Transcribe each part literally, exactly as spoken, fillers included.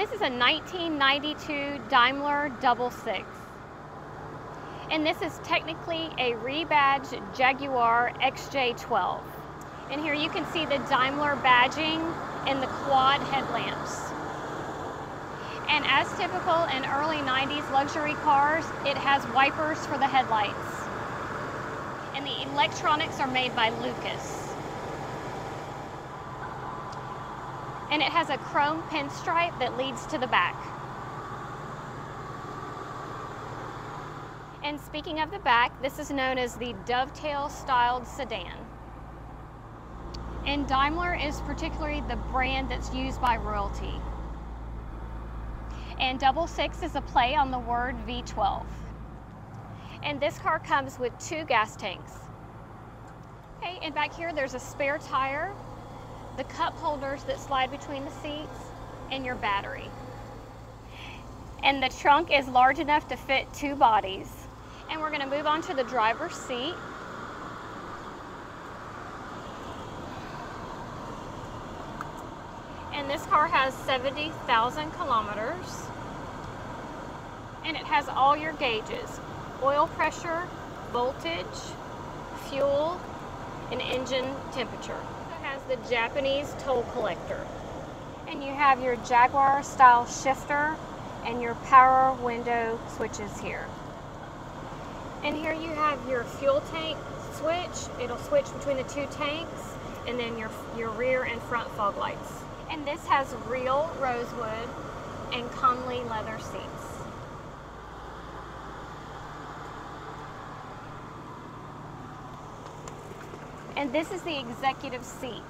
This is a nineteen ninety-two Daimler Double Six. And this is technically a rebadged Jaguar X J twelve. And here you can see the Daimler badging and the quad headlamps. And as typical in early nineties luxury cars, it has wipers for the headlights. And the electronics are made by Lucas. And it has a chrome pinstripe that leads to the back. And speaking of the back, this is known as the Dovetail styled sedan. And Daimler is particularly the brand that's used by royalty. And Double Six is a play on the word V twelve. And this car comes with two gas tanks. Okay, and back here there's a spare tire, the cup holders that slide between the seats, and your battery. And the trunk is large enough to fit two bodies. And we're going to move on to the driver's seat. And this car has seventy thousand kilometers. And it has all your gauges: oil pressure, voltage, fuel, and engine temperature. It has the Japanese toll collector. And you have your Jaguar style shifter and your power window switches here. And here you have your fuel tank switch. It'll switch between the two tanks, and then your, your rear and front fog lights. And this has real rosewood and Connolly leather seats. And this is the executive seat.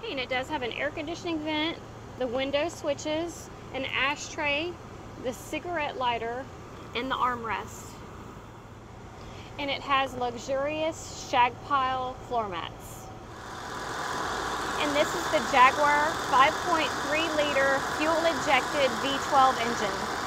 Hey, and it does have an air conditioning vent, the window switches, an ashtray, the cigarette lighter, and the armrest. And it has luxurious shag pile floor mats. And this is the Jaguar five point three liter fuel-injected V twelve engine.